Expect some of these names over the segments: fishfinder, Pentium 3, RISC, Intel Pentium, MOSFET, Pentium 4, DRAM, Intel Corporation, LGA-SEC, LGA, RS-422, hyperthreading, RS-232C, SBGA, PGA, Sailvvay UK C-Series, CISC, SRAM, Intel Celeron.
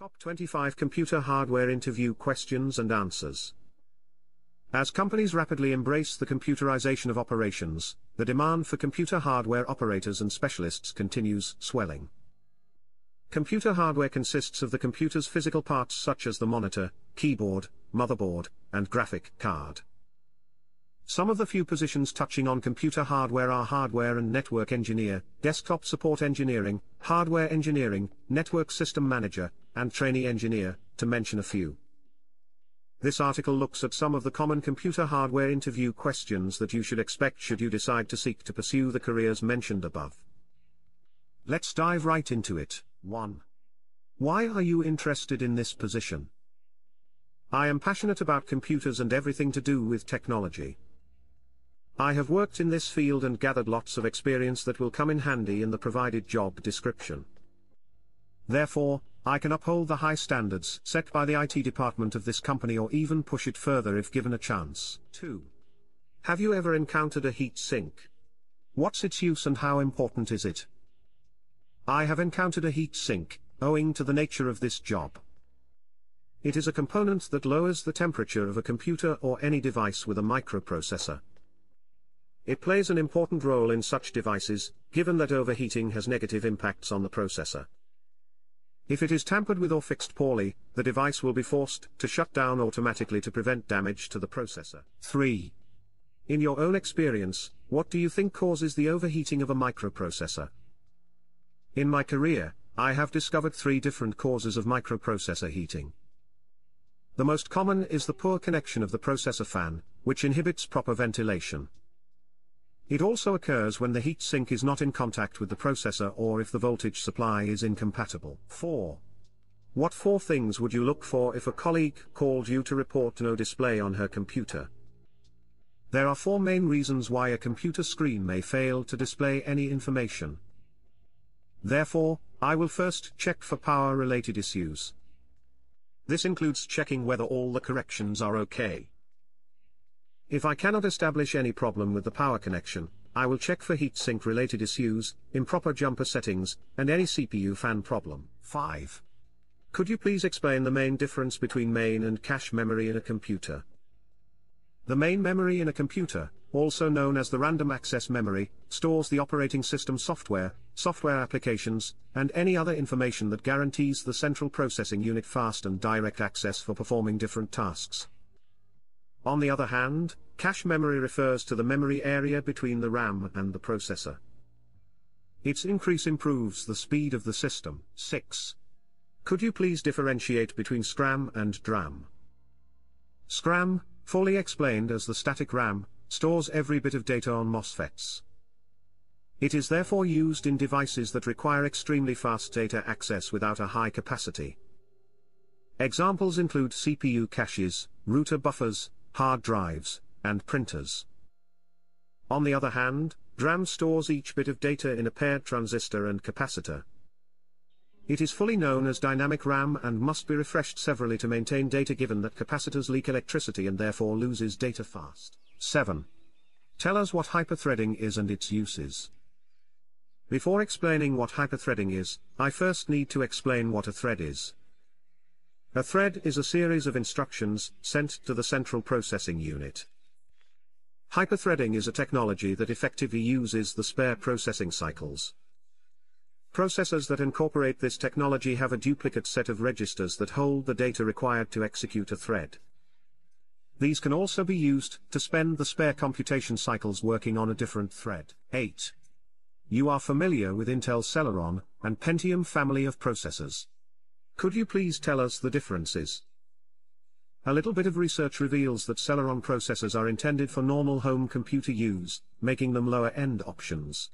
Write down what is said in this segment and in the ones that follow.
Top 25 Computer Hardware Interview Questions and Answers. As companies rapidly embrace the computerization of operations, the demand for computer hardware operators and specialists continues swelling. Computer hardware consists of the computer's physical parts such as the monitor, keyboard, motherboard, and graphic card. Some of the few positions touching on computer hardware are hardware and network engineer, desktop support engineering, hardware engineering, network system manager, and trainee engineer, to mention a few. This article looks at some of the common computer hardware interview questions that you should expect should you decide to seek to pursue the careers mentioned above. Let's dive right into it. 1. Why are you interested in this position? I am passionate about computers and everything to do with technology. I have worked in this field and gathered lots of experience that will come in handy in the provided job description. Therefore, I can uphold the high standards set by the IT department of this company or even push it further if given a chance. 2. Have you ever encountered a heat sink? What's its use and how important is it? I have encountered a heat sink, owing to the nature of this job. It is a component that lowers the temperature of a computer or any device with a microprocessor. It plays an important role in such devices, given that overheating has negative impacts on the processor. If it is tampered with or fixed poorly, the device will be forced to shut down automatically to prevent damage to the processor. 3. In your own experience, what do you think causes the overheating of a microprocessor? In my career, I have discovered 3 different causes of microprocessor heating. The most common is the poor connection of the processor fan, which inhibits proper ventilation. It also occurs when the heat sink is not in contact with the processor or if the voltage supply is incompatible. 4. What 4 things would you look for if a colleague called you to report no display on her computer? There are 4 main reasons why a computer screen may fail to display any information. Therefore, I will first check for power-related issues. This includes checking whether all the corrections are okay. If I cannot establish any problem with the power connection, I will check for heatsink related issues, improper jumper settings, and any CPU fan problem. 5. Could you please explain the main difference between main and cache memory in a computer? The main memory in a computer, also known as the random access memory, stores the operating system software, software applications, and any other information that guarantees the central processing unit fast and direct access for performing different tasks. On the other hand, cache memory refers to the memory area between the RAM and the processor. Its increase improves the speed of the system. 6. Could you please differentiate between SRAM and DRAM? SRAM, fully explained as the static RAM, stores every bit of data on MOSFETs. It is therefore used in devices that require extremely fast data access without a high capacity. Examples include CPU caches, router buffers, hard drives, and printers. On the other hand, DRAM stores each bit of data in a paired transistor and capacitor. It is fully known as dynamic RAM and must be refreshed severally to maintain data given that capacitors leak electricity and therefore loses data fast. 7. Tell us what hyperthreading is and its uses. Before explaining what hyperthreading is, I first need to explain what a thread is. A thread is a series of instructions sent to the central processing unit. Hyperthreading is a technology that effectively uses the spare processing cycles. Processors that incorporate this technology have a duplicate set of registers that hold the data required to execute a thread. These can also be used to spend the spare computation cycles working on a different thread. 8. You are familiar with Intel Celeron and Pentium family of processors. Could you please tell us the differences? A little bit of research reveals that Celeron processors are intended for normal home computer use, making them lower-end options.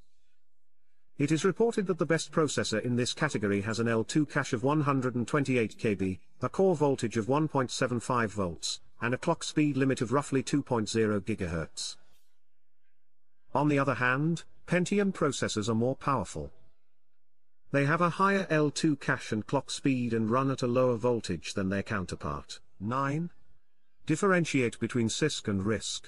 It is reported that the best processor in this category has an L2 cache of 128 KB, a core voltage of 1.75 volts, and a clock speed limit of roughly 2.0 GHz. On the other hand, Pentium processors are more powerful. They have a higher L2 cache and clock speed and run at a lower voltage than their counterpart. 9. Differentiate between CISC and RISC.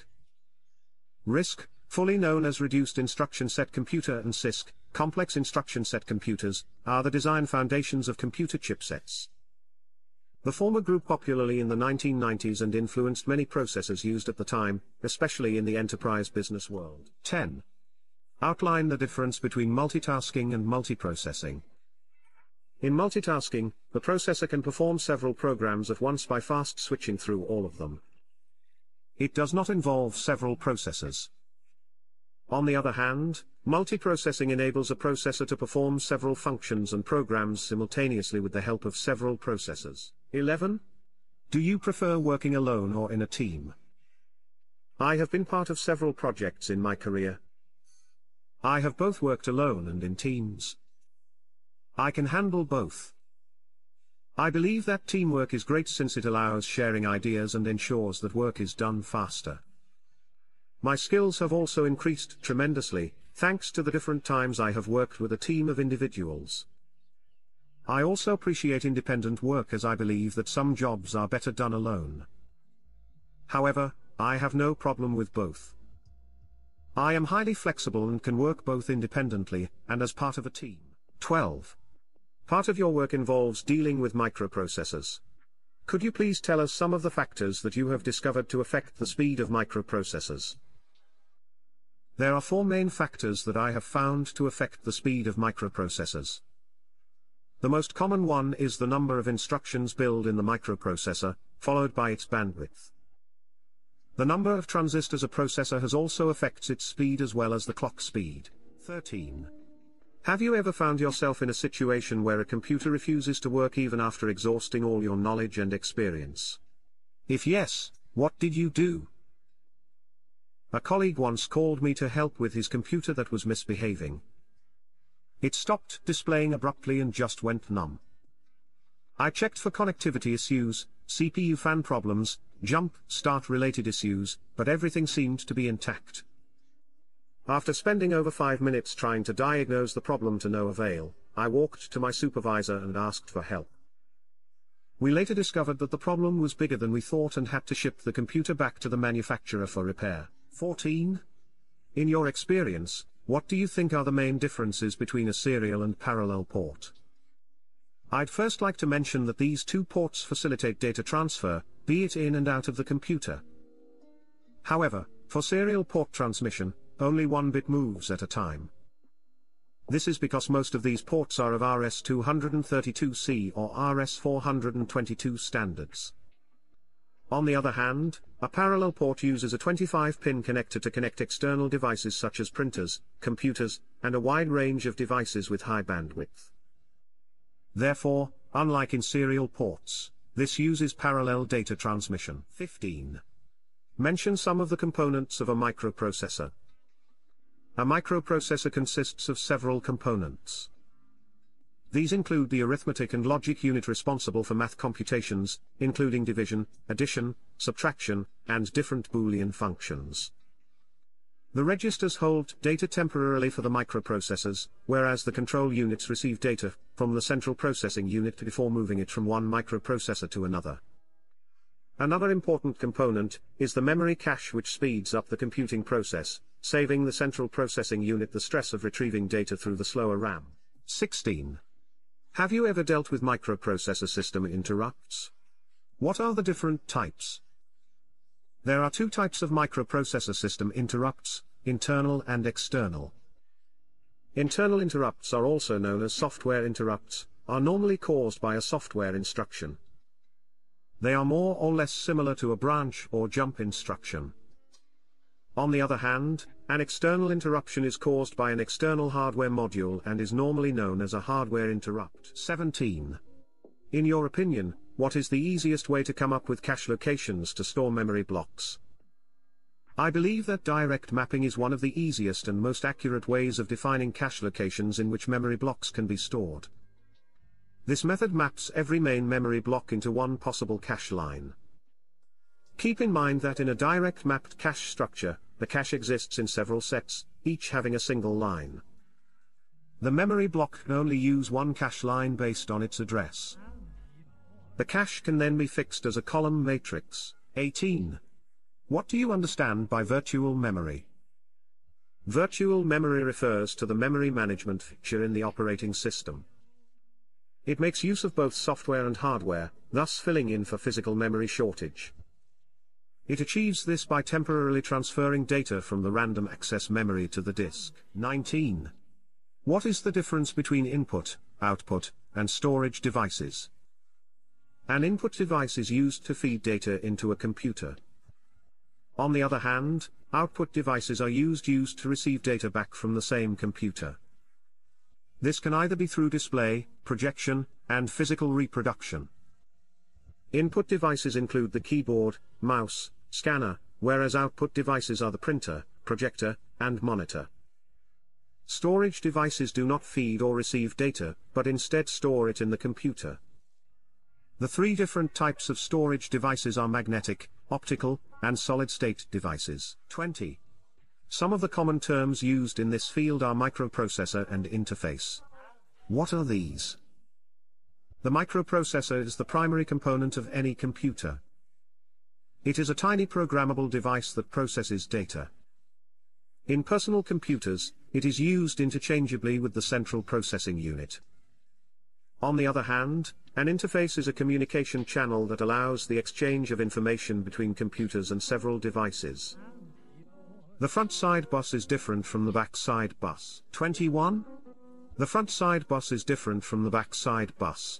RISC, fully known as Reduced Instruction Set Computer, and CISC, Complex Instruction Set Computers, are the design foundations of computer chipsets. The former grew popularly in the 1990s and influenced many processors used at the time, especially in the enterprise business world. 10. Outline the difference between multitasking and multiprocessing. In multitasking, the processor can perform several programs at once by fast switching through all of them. It does not involve several processors. On the other hand, multiprocessing enables a processor to perform several functions and programs simultaneously with the help of several processors. 11. Do you prefer working alone or in a team? I have been part of several projects in my career. I have both worked alone and in teams. I can handle both. I believe that teamwork is great since it allows sharing ideas and ensures that work is done faster. My skills have also increased tremendously, thanks to the different times I have worked with a team of individuals. I also appreciate independent work as I believe that some jobs are better done alone. However, I have no problem with both. I am highly flexible and can work both independently and as part of a team. 12. Part of your work involves dealing with microprocessors. Could you please tell us some of the factors that you have discovered to affect the speed of microprocessors? There are four main factors that I have found to affect the speed of microprocessors. The most common one is the number of instructions billed in the microprocessor, followed by its bandwidth. The number of transistors a processor has also affects its speed as well as the clock speed. 13. Have you ever found yourself in a situation where a computer refuses to work even after exhausting all your knowledge and experience? If yes, what did you do? A colleague once called me to help with his computer that was misbehaving. It stopped displaying abruptly and just went numb. I checked for connectivity issues, CPU fan problems, jump start related issues, but everything seemed to be intact. After spending over 5 minutes trying to diagnose the problem to no avail, I walked to my supervisor and asked for help. We later discovered that the problem was bigger than we thought and had to ship the computer back to the manufacturer for repair. 14. In your experience, what do you think are the main differences between a serial and parallel port? I'd first like to mention that these two ports facilitate data transfer, be it in and out of the computer. However, for serial port transmission, only one bit moves at a time. This is because most of these ports are of RS-232C or RS-422 standards. On the other hand, a parallel port uses a 25-pin connector to connect external devices such as printers, computers, and a wide range of devices with high bandwidth. Therefore, unlike in serial ports, this uses parallel data transmission. 15. Mention some of the components of a microprocessor. A microprocessor consists of several components. These include the arithmetic and logic unit responsible for math computations, including division, addition, subtraction, and different Boolean functions. The registers hold data temporarily for the microprocessors, whereas the control units receive data from the central processing unit before moving it from one microprocessor to another. Another important component is the memory cache, which speeds up the computing process, saving the central processing unit the stress of retrieving data through the slower RAM. 16. Have you ever dealt with microprocessor system interrupts? What are the different types? There are two types of microprocessor system interrupts, internal and external. Internal interrupts, are also known as software interrupts, are normally caused by a software instruction. They are more or less similar to a branch or jump instruction. On the other hand, an external interruption is caused by an external hardware module and is normally known as a hardware interrupt. 17. In your opinion, what is the easiest way to come up with cache locations to store memory blocks? I believe that direct mapping is one of the easiest and most accurate ways of defining cache locations in which memory blocks can be stored. This method maps every main memory block into one possible cache line. Keep in mind that in a direct mapped cache structure, the cache exists in several sets, each having a single line. The memory block can only use one cache line based on its address. The cache can then be fixed as a column matrix. 18. What do you understand by virtual memory? Virtual memory refers to the memory management feature in the operating system. It makes use of both software and hardware, thus filling in for physical memory shortage. It achieves this by temporarily transferring data from the random access memory to the disk. 19. What is the difference between input, output, and storage devices? An input device is used to feed data into a computer. On the other hand, output devices are used to receive data back from the same computer. This can either be through display, projection, and physical reproduction. Input devices include the keyboard, mouse, scanner, whereas output devices are the printer, projector, and monitor. Storage devices do not feed or receive data, but instead store it in the computer. The three different types of storage devices are magnetic, optical, and solid-state devices. 20. Some of the common terms used in this field are microprocessor and interface. What are these? The microprocessor is the primary component of any computer. It is a tiny programmable device that processes data. In personal computers, it is used interchangeably with the central processing unit. On the other hand, an interface is a communication channel that allows the exchange of information between computers and several devices. The front-side bus is different from the back-side bus. 21. The front-side bus is different from the back-side bus.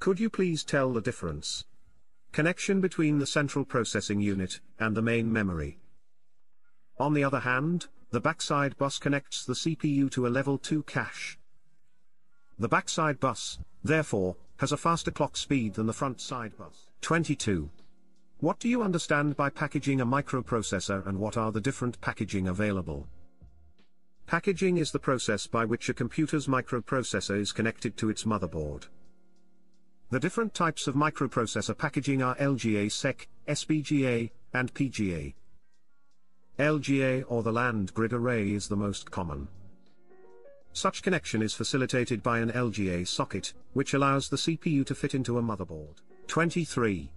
Could you please tell the difference? Connection between the central processing unit and the main memory. On the other hand, the backside bus connects the CPU to a level 2 cache. The backside bus, therefore, has a faster clock speed than the front-side bus. 22. What do you understand by packaging a microprocessor, and what are the different packaging available? Packaging is the process by which a computer's microprocessor is connected to its motherboard. The different types of microprocessor packaging are LGA-SEC, SBGA, and PGA. LGA, or the land grid array, is the most common. Such connection is facilitated by an LGA socket, which allows the CPU to fit into a motherboard. 23.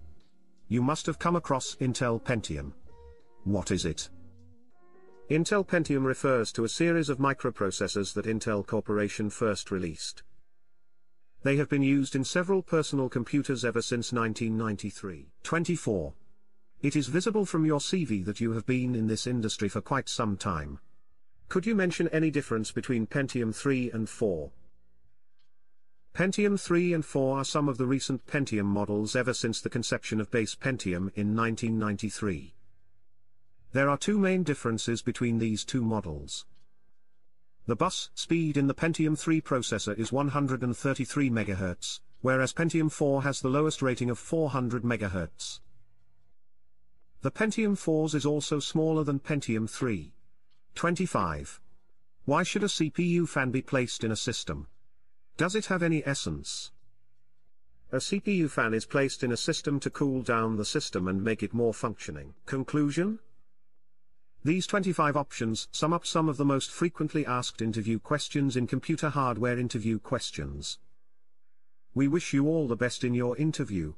You must have come across Intel Pentium. What is it? Intel Pentium refers to a series of microprocessors that Intel Corporation first released. They have been used in several personal computers ever since 1993. 24. It is visible from your CV that you have been in this industry for quite some time. Could you mention any difference between Pentium 3 and 4? Pentium 3 and 4 are some of the recent Pentium models ever since the conception of base Pentium in 1993. There are two main differences between these two models. The bus speed in the Pentium 3 processor is 133 MHz, whereas Pentium 4 has the lowest rating of 400 MHz. The Pentium 4s is also smaller than Pentium 3. 25. Why should a CPU fan be placed in a system? Does it have any essence? A CPU fan is placed in a system to cool down the system and make it more functioning. Conclusion? These 25 options sum up some of the most frequently asked interview questions in computer hardware interview questions. We wish you all the best in your interview.